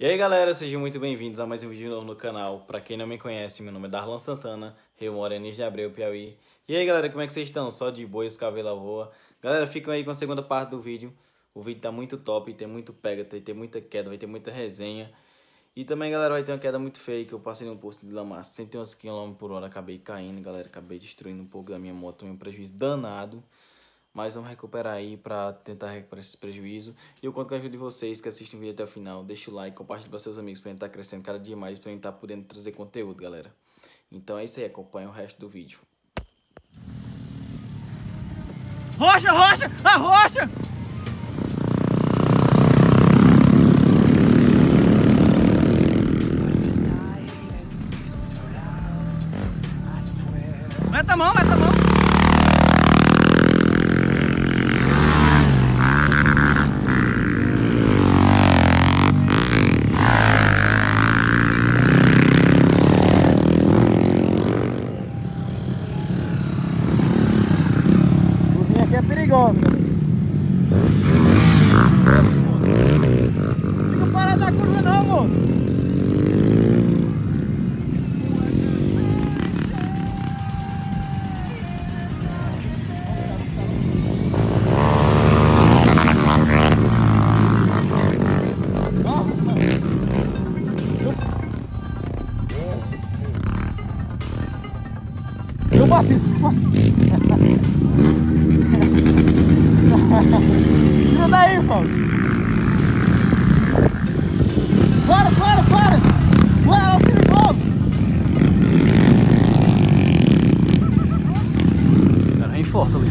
E aí galera, sejam muito bem-vindos a mais um vídeo novo no canal. Pra quem não me conhece, meu nome é Darlan Santana, eu moro em Anísio de Abreu, Piauí. E aí galera, como é que vocês estão? Só de boi, os cabelos voam. Galera, ficam aí com a segunda parte do vídeo. O vídeo tá muito top, tem muito pega, vai ter muita queda, vai ter muita resenha. E também galera, vai ter uma queda muito feia que eu passei num posto de Lamar, 111 km por hora, acabei caindo galera, acabei destruindo um pouco da minha moto, um prejuízo danado. Mas vamos recuperar aí pra tentar recuperar esse prejuízo. E eu conto com a ajuda de vocês que assistem o vídeo até o final. Deixa o like, compartilha para seus amigos pra gente estar crescendo cada dia mais, pra gente estar podendo trazer conteúdo, galera. Então é isso aí, acompanha o resto do vídeo. Rocha, rocha! A rocha! Meta a mão, meta a mão! Tira daí, pô. Para, para, para. Para, filho, pô. Cara, é enforca ali.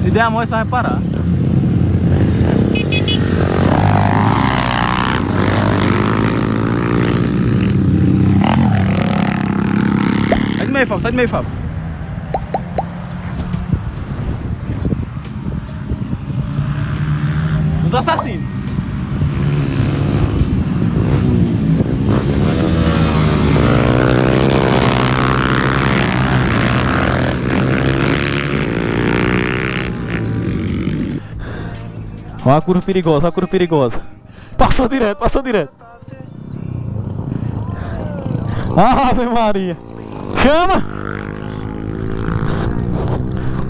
Se der a mão, é só reparar. Sai do meio, Fábio. Os assassinos. Olha a curva perigosa, olha a curva perigosa. Passou direto, passou direto. Ave Maria. Chama!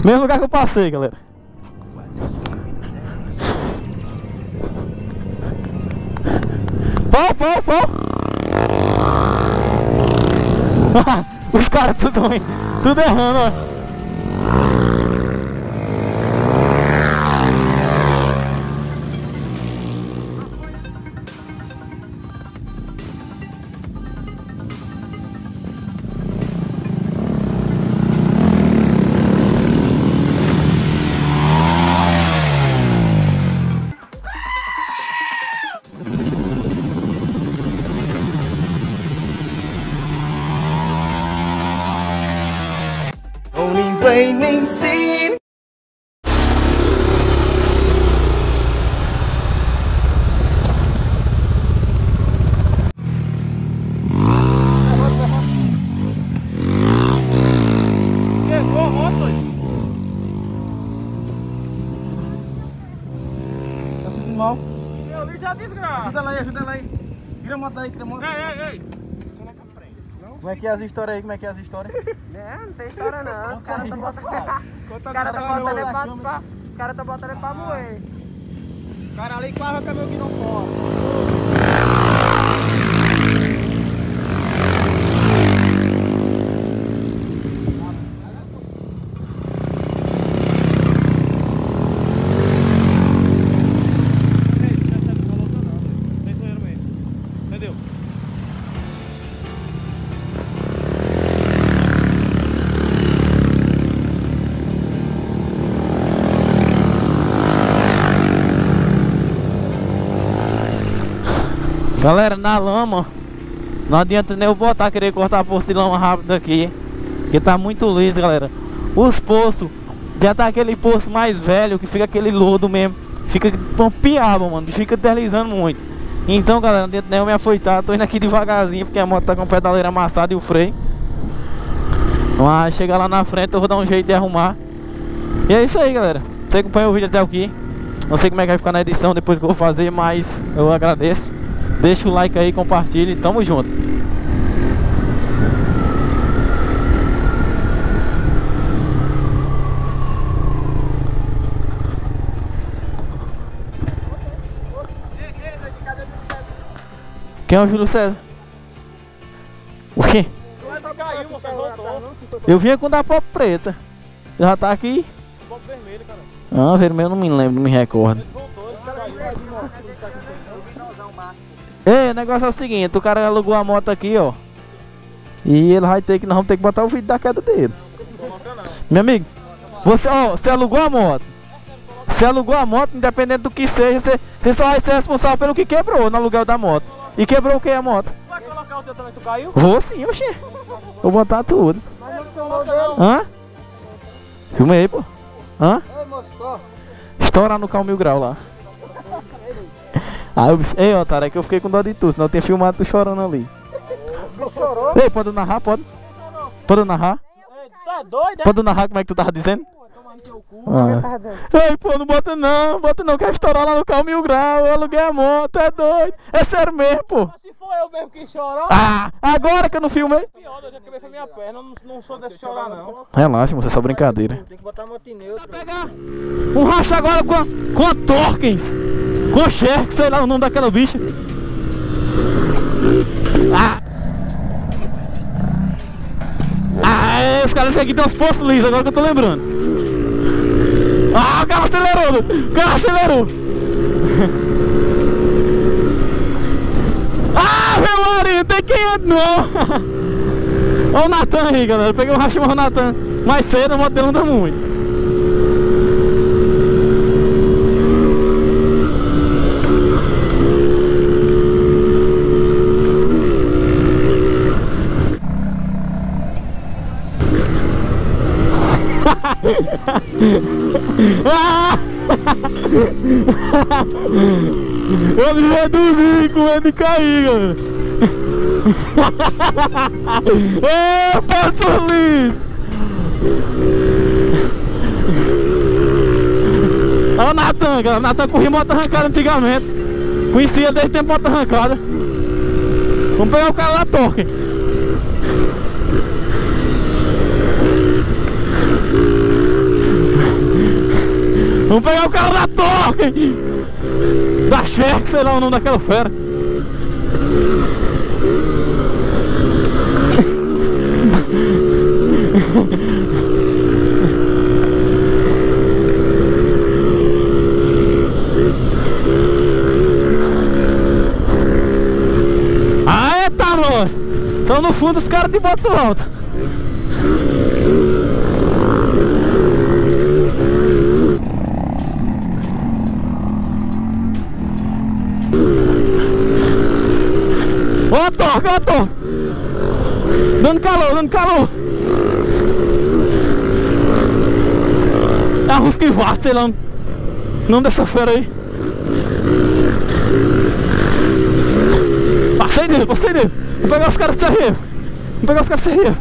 Mesmo lugar que eu passei, galera. Pau, pau, pau! Os caras tudo indo, tudo errando, ó. Como é que é as histórias aí? Como é que é as histórias? Não tem história não. Os caras estão botando pra moer. O cara ali quase acabou que não Galera, na lama, não adianta nem eu botar, querer cortar a força de lama rápido aqui, porque tá muito liso, galera. Os poços, já tá aquele poço mais velho, que fica aquele lodo mesmo, fica com piaba, mano, fica deslizando muito. Então, galera, não adianta nem eu me afoitar, tô indo aqui devagarzinho, porque a moto tá com a pedaleira amassada e o freio. Mas chegar lá na frente eu vou dar um jeito de arrumar. E é isso aí, galera. Você acompanha o vídeo até aqui. Não sei como é que vai ficar na edição depois que eu vou fazer, mas eu agradeço. Deixa o like aí, compartilhe, tamo junto. Quem é o Júlio César? O quê? Eu vinha com da pó preta. Já tá aqui? Pó vermelho, cara. Ah, vermelho não me lembro, não me recordo. É, o negócio é o seguinte, o cara alugou a moto aqui, ó. E ele vai ter que, nós vamos ter que botar o vídeo da queda dele. Meu amigo, você, ó, você alugou a moto. Você alugou a moto, independente do que seja, você só vai ser responsável pelo que quebrou no aluguel da moto. E quebrou o que a moto? Vai colocar o teu também, tu caiu? Vou sim, oxê. Vou botar tudo. Hã? Filma aí, pô. Hã? Estourar no carro 1000 graus lá. Aí eu... Ei, otário, é que eu fiquei com dó de tu, senão eu tinha filmado tu chorando ali. Ei, pode narrar, pode? Pode narrar? Tá doido, é? Pode narrar como é que tu tava dizendo? Ah. Ei, pô, não bota não, quer estourar lá no carro 1000 graus, eu aluguei a moto, é doido, é sério mesmo, pô. Mas se for eu mesmo que chorar... Ah, agora que eu não filmei. Eu já quebrei minha perna, não sou desse chorar não. Relaxa, moça, é só brincadeira. Tem que botar a moto em neutro. Pegar um racha agora com a Torkens, com a Sherk, sei lá o nome daquela bicha. Ah! Ah, os caras aqui tem uns postos lisos, agora que eu tô lembrando. Ah, o carro acelerou! O carro acelerou! Ah, meu marido, tem 500 não! Olha o Natan aí, galera. Eu peguei um rachimão do Natan mais cedo, a moto dele anda muito. Eu me reduzi com medo de cair, galera. Ô, Porto Lindo! Olha o Natan, galera. O Natan corria moto arrancada antigamente. Conhecia desde tempo moto arrancada. Vamos pegar o cara lá, Torque. Vamos pegar o carro da Torque, hein? Da Sherk, sei lá o nome daquela fera. Ah, é, tá bom. Estão no fundo os caras de moto alta. Ó, Torque, ó, Torque. Dando calor, dando calor. É a Rusca e Varte, sei lá. Não dessa fera aí. Passei dele, passei dele. Vou pegar os caras do CRF. Vou pegar os caras do CRF.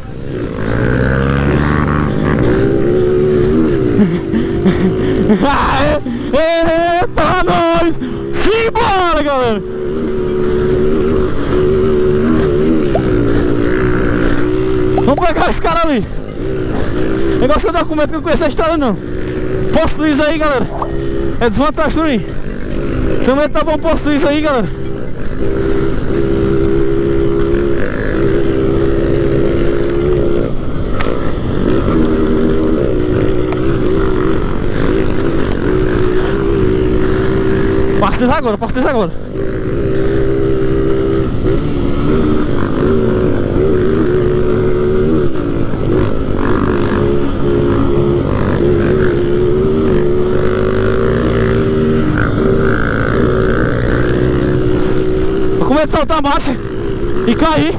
Eita, nós! Simbora, galera! Vamos pegar esse cara ali. Negócio de documento que eu não conheço a estrada não. Posto liso aí, galera. É desvantagem aí. Também tá bom posto liso aí, galera. Posto liso agora, posto liso agora. Soltar a marcha e cair.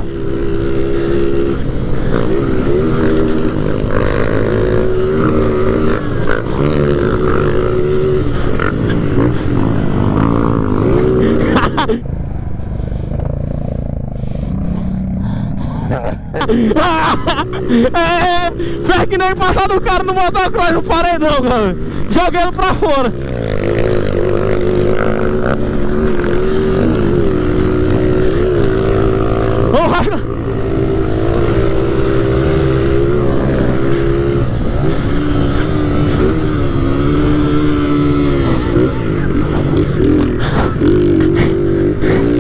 Fez que nem passar do cara no motocross, no paredão, cara. Joguei ele pra fora.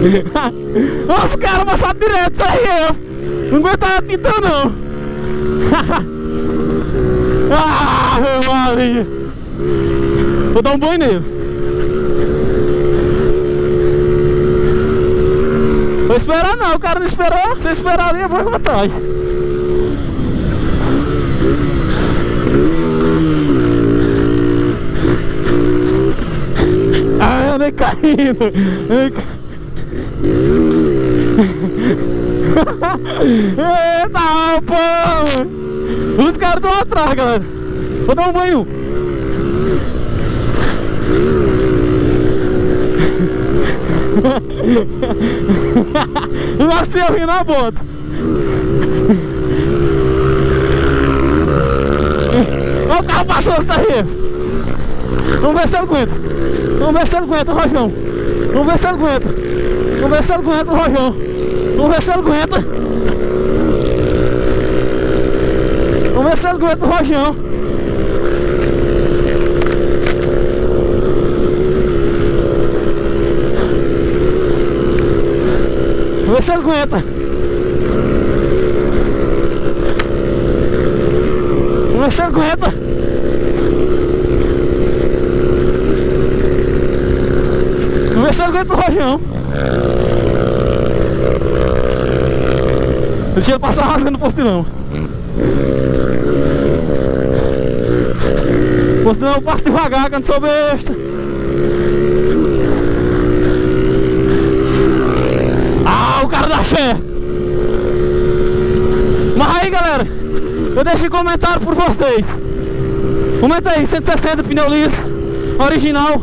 Olha os caras passaram direto, CRF. Não aguentava a tinta não. Ah, Maria. Vou dar um banho nele. Vou esperar não, o cara não esperou. Se eu esperar ali, eu vou voltar. Ah, eu nem caindo. Eita, pô! Os caras estão lá atrás, galera. Vou dar um banho. O Marciel vem na bota. Olha o carro passando, tá aí. Vamos ver se ele aguenta. Vamos ver se ele aguenta, Rojão. Vamos ver se ele aguenta. Vamos ver se ele aguenta, Rojão. Vamos ver se ele aguenta. Vamos ver se ele aguenta, Rojão. Vamos ver se ele aguenta. Vamos ver se ele aguenta. Vamos ver se ele aguenta o Rojão. Deixa ele passar rasgando o postilão. O postilão passa devagar, que eu não sou besta. O cara da fé. Mas aí, galera, eu deixo um comentário por vocês. Comenta aí, 160, pneu liso, original.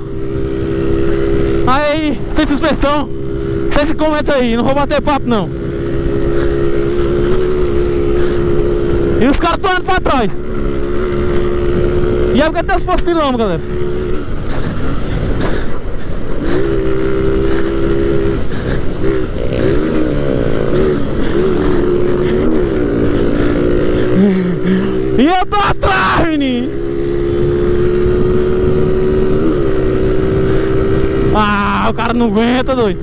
Aí, sem suspensão. Vocês comentam aí, não vou bater papo não. E os caras estão indo pra trás. E é porque tem os postilão, galera. E eu tô atrás, menino. Ah, o cara não aguenta, doido.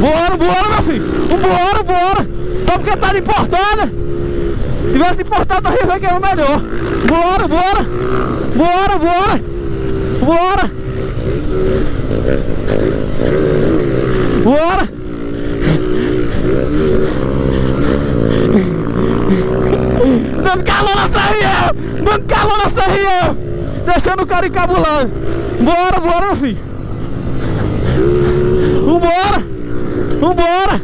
Bora, bora, meu filho. Bora, bora. Só porque tá de importada. Se tivesse importado, eu ia ver que é o melhor. Bora, bora. Bora, bora. Bora. Bora. Dando calor na CRF! Dando calor na CRF! Deixando o cara encabulado! Bora, bora, meu filho! Vambora! Vambora!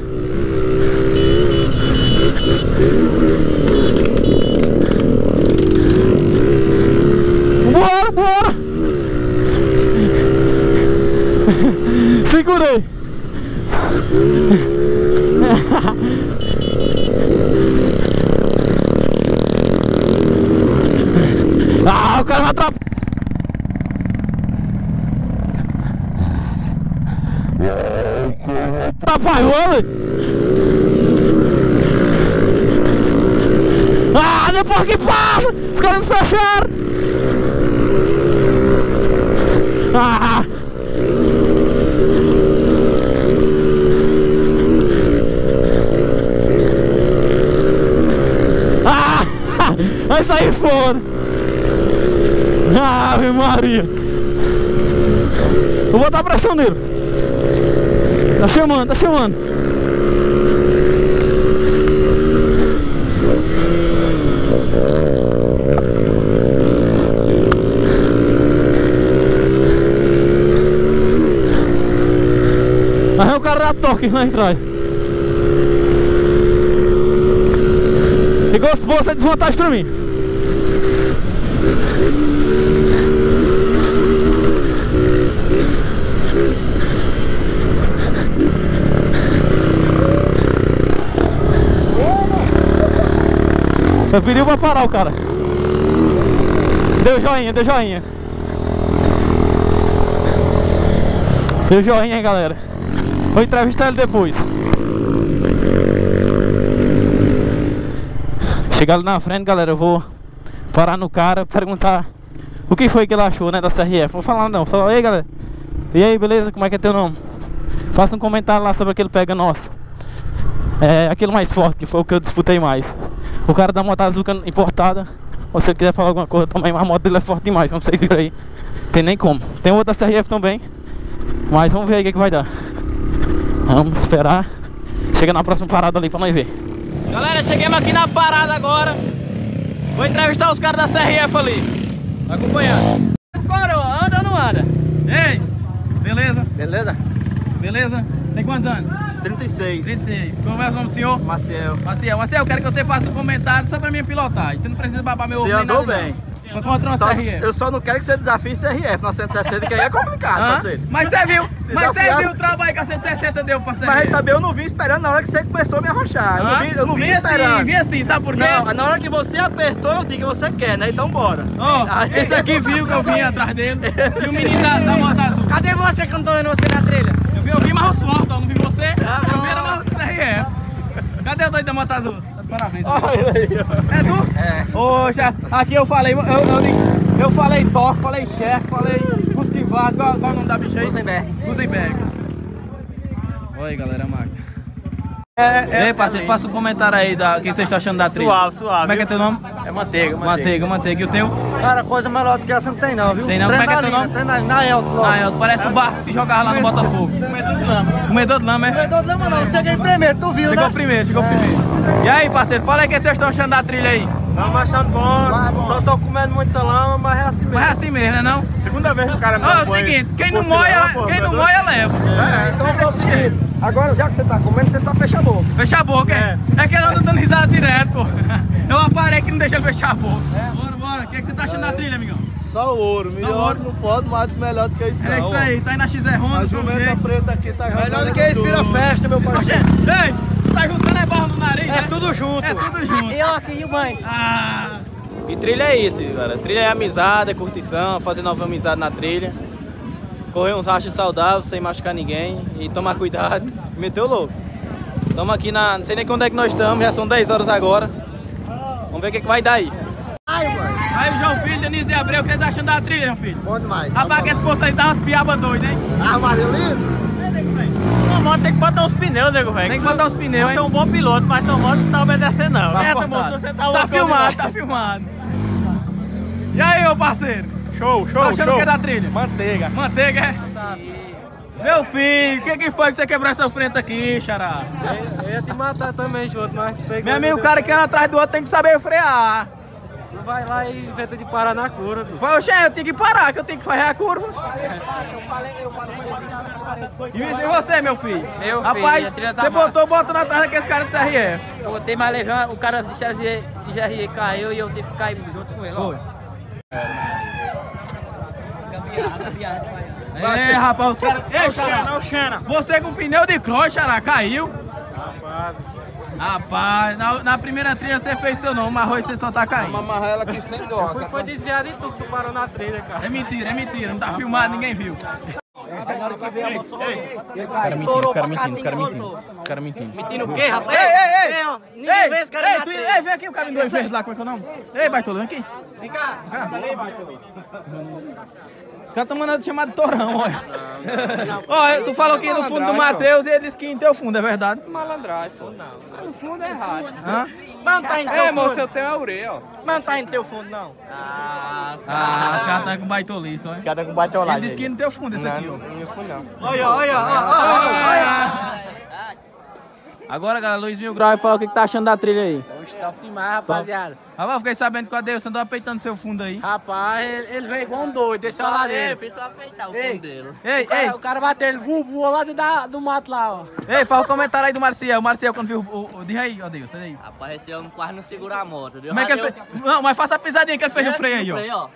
Bora, bora! Segurei! Ah, o cara me atrapalha. Atrapalhou, velho. Ah, depois que passa, os caras me fecharam. Ah. Ah, vai sair fora. Ave Maria. Vou botar pressão nele. Tá chamando, tá chamando. Aí o cara dá toque lá atrás. Igual se fosse desvantagem pra mim. Eu pedi pra parar o cara. Deu joinha, deu joinha. Deu joinha, galera. Vou entrevistar ele depois. Chegar ali na frente, galera, eu vou parar no cara, perguntar o que foi que ele achou, né, da CRF. Não vou falar não, só, ei, galera, e aí, beleza, como é que é teu nome? Faça um comentário lá sobre aquele pega nosso. É aquele mais forte, que foi o que eu disputei mais. O cara da moto azuca importada. Ou se ele quiser falar alguma coisa também, mas a moto dele é forte demais, como vocês viram aí. Tem nem como. Tem outra CRF também, mas vamos ver aí o que vai dar. Vamos esperar. Chega na próxima parada ali pra nós ver. Galera, chegamos aqui na parada agora. Vou entrevistar os caras da CRF ali. Tá acompanhando. Coroa, anda ou não anda? Ei, beleza? Beleza? Beleza? Tem quantos anos? 36. 36. Como é o nome do senhor? Marciel. Marciel, eu quero que você faça um comentário sobre a minha pilotagem. Você não precisa babar meu ovo. Você andou bem. Eu só não quero que você desafie CRF na 160, que aí é complicado, parceiro. Mas você viu? Mas você viu o trabalho que a 160 deu, parceiro? Mas aí também eu não vim esperando na hora que você começou a me arrochar. Eu não vim esperando. Vim assim, sabe por quê? Não, na hora que você apertou, eu digo que você quer, né? Então bora. Ó, esse aqui viu que eu vim atrás dele. E o menino da moto azul. Cadê você que eu não tô vendo você na trilha? Eu vi, mas eu sou alto, eu não vi você. Primeira moto do CRF. Cadê o doido da moto azul? Parabéns. Olha aí, ó. É tu? É. Poxa, aqui eu falei, eu falei toque, falei cheque, falei cusquivado. Qual é o nome da bicha aí? Cusenberg. Olha aí, galera, máquina. Ei, parceiro, faça um comentário aí da que vocês estão achando da trilha. Suave. Como é que é teu nome? É Manteiga. E o teu? Cara, coisa melhor do que essa não tem não, viu? Tem não, como é que é teu nome? Treinalina, parece o barco que jogava lá no Botafogo. Comedor de lama, é? Comedor de lama não, você ganhou primeiro, tu viu, né? Chegou primeiro. E aí, parceiro, fala aí o que vocês estão achando da trilha aí. Estamos achando bom, só tô comendo muita lama, mas é assim mesmo. Mas é assim mesmo, né não? Segunda vez que o cara me apoia. Ó, é o seguinte, quem não moia leva. É, então é o seguinte. Agora, já que você tá comendo, você só fecha a boca. Fecha a boca, é? É que ela anda dando risada direto, pô. É uma parede que não deixa ele fechar a boca. É. Bora. O que é que você tá achando da trilha, amigão? Só ouro. Melhor não pode, mais melhor do que isso, não. É isso aí. Tá aí na XR Honda. A jumenta preta aqui tá errando. Melhor do que isso, vira festa, meu pai. Ei, tu tá juntando a barra no nariz, né? É tudo junto. E ó, aqui, mãe. Ah. E trilha é isso, cara. Trilha é amizade, é curtição, fazer nova amizade na trilha. Correr uns rachos saudáveis, sem machucar ninguém. E tomar cuidado, meteu louco. Estamos aqui na... não sei nem quando é que nós estamos. Já são 10 horas agora. Vamos ver o que vai dar aí. Aí o João Filho, Anísio de Abreu, o que eles achando da trilha, João Filho? Bom demais. Rapaz, que esse poço aí dá umas piabas doidas, hein? Ah, valeu liso? É, nego velho. Sua moto tem que botar uns pneus, nego velho. Tem que botar uns pneus, hein? Você é um bom piloto, mas sua moto não tá obedecendo, não. Tá, moço, você tá louco. Tá filmado. E aí, meu parceiro? Show. Tá achando o que é da trilha? Manteiga, é? Meu filho, o que foi que você quebrou essa frente aqui, xará? Eu ia te matar também, junto, mas... Meu amigo, o cara que anda atrás do outro tem que saber frear. Tu vai lá e inventa de parar na curva. Oxe, eu tenho que parar, que eu tenho que fazer a curva. E você, meu filho? Rapaz, você botou botando atrás daquele cara do CRF. Eu botei, mas levei o cara do XR caiu e eu tive que cair junto com ele, ó. É, rapaz, os caras... Ei, xará, você com pneu de cross, xará, caiu. Rapaz, na primeira trilha você fez seu nome, mas hoje você só tá caindo. Vamos amarrar ela aqui sem dó. Foi desviado e tudo, tu parou na trilha, cara. É mentira, não tá filmado, ninguém viu. Os caras mentindo. Mentindo o quê, rapaz? Ninguém vê esse cara na trilha. Ei, vem aqui o cabelo dois verdes lá, como é que é o nome? Ei, Bartolão, vem aqui. Vem cá. Os caras estão mandando chamar de Torão, olha. Olha, tu falou que ia no fundo do Matheus e ele disse que ia em teu fundo, é verdade? Malandragem, fundo não. No fundo é errado. Mas não tá em teu fundo. É, moço, eu tenho a ureia, ó. Mas não tá em teu fundo, não. Os caras estão com baitolice, olha. Os caras estão com baitolagem. Ele disse que ia no teu fundo, esse aqui, ó. Não, no meu fundo não. Olha. Agora, galera, Luiz Milgrau vai falar o que tá achando da trilha aí. Hoje tá demais, rapaziada. Rapaz, eu fiquei sabendo que o Deus andou apeitando seu fundo aí. Rapaz, ele veio igual um doido, desceu a lareira. Fez só apeitar o fundo dele. O cara bateu, ele voou lá dentro do mato lá, ó. Ei, fala o comentário aí do Marciel. O Marciel, quando viu o... Diz aí, ó Deus, olha aí. Rapaz, esse homem quase não segura a moto. Como é que ele fez? Não, mas faça a pisadinha que ele fez no freio aí, ó.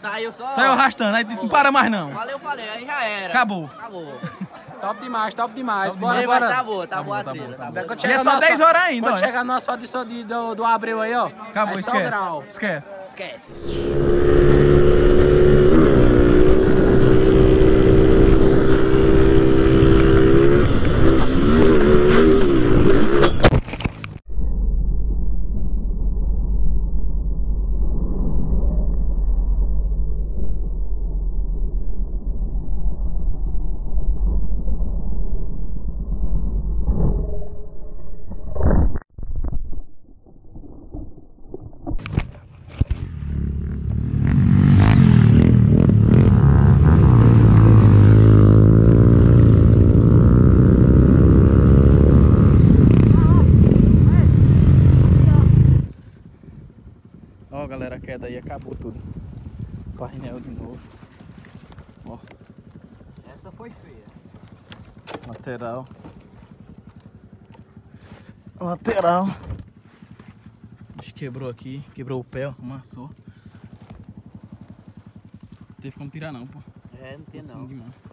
Saiu só... Saiu arrastando, aí disse, não para mais não. Falei, aí já era. Acabou. Top demais. Bora. Tá boa a trilha. E é só 10 horas ainda, ó. Quando chegar no asfalto do Abreu aí, ó. Acabou, esquece. Essa foi feia. Lateral. Lateral. Acho que quebrou aqui. Quebrou o pé, amassou. Não teve como tirar não, pô. É, não tem não.